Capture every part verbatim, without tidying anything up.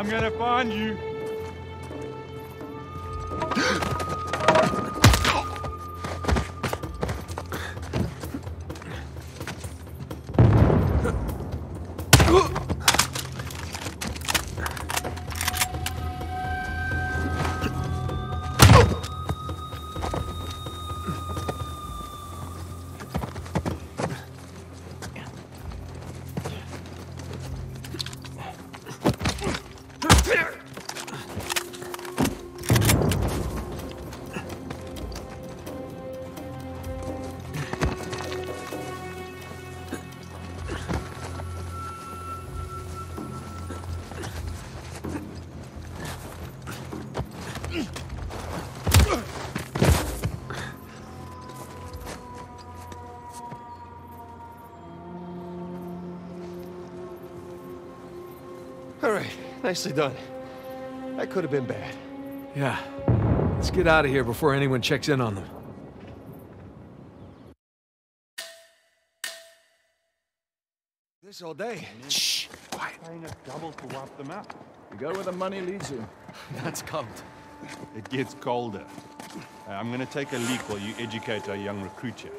I'm gonna find you. Nicely done. That could have been bad. Yeah. Let's get out of here before anyone checks in on them. This all day. Shh. Quiet. Trying to double to whop them up. You go where the money leads you. That's cold. It gets colder. Uh, I'm gonna take a leak while you educate our young recruit here.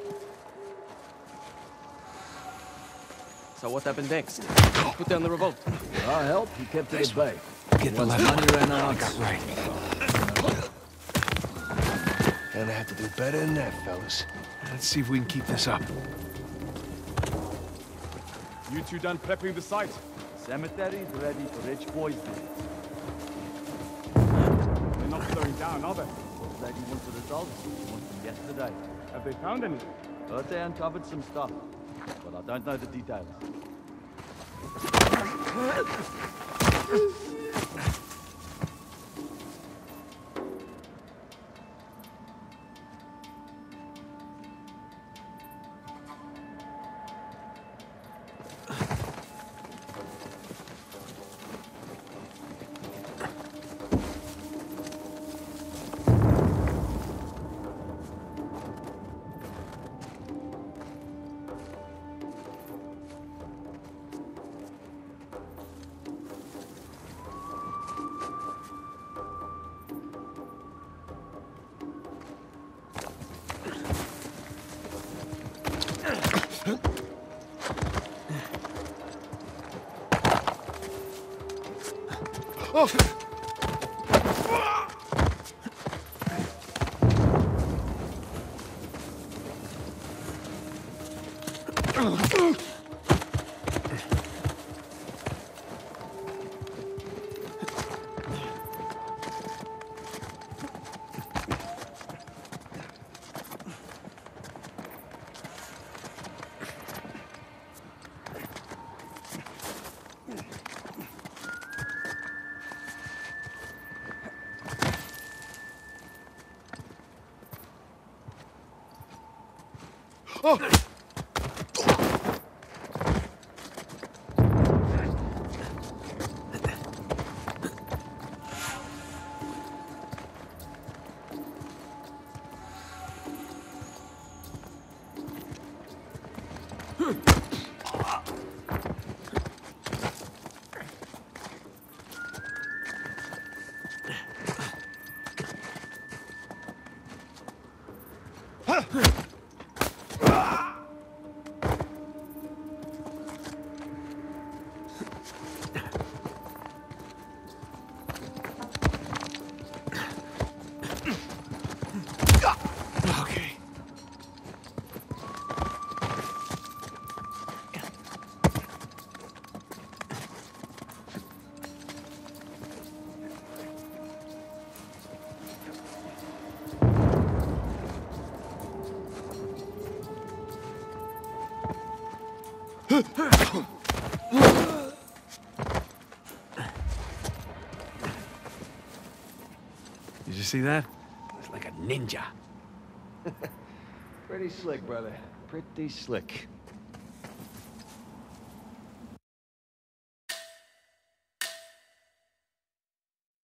So what happened next? Put down the revolt. With our help, he kept it at bay. Get the left. Money ran out. I got right. Gonna have to do better than that, fellas. Let's see if we can keep this up. You two done prepping the site? Cemetery's ready for rich boys' days. They're not slowing down, are they? Lady wants the results. She wants them yesterday. Have they found any? But they uncovered some stuff. But I don't know the details. Oh! Did you see that? It's like a ninja. Pretty slick, brother. Pretty slick.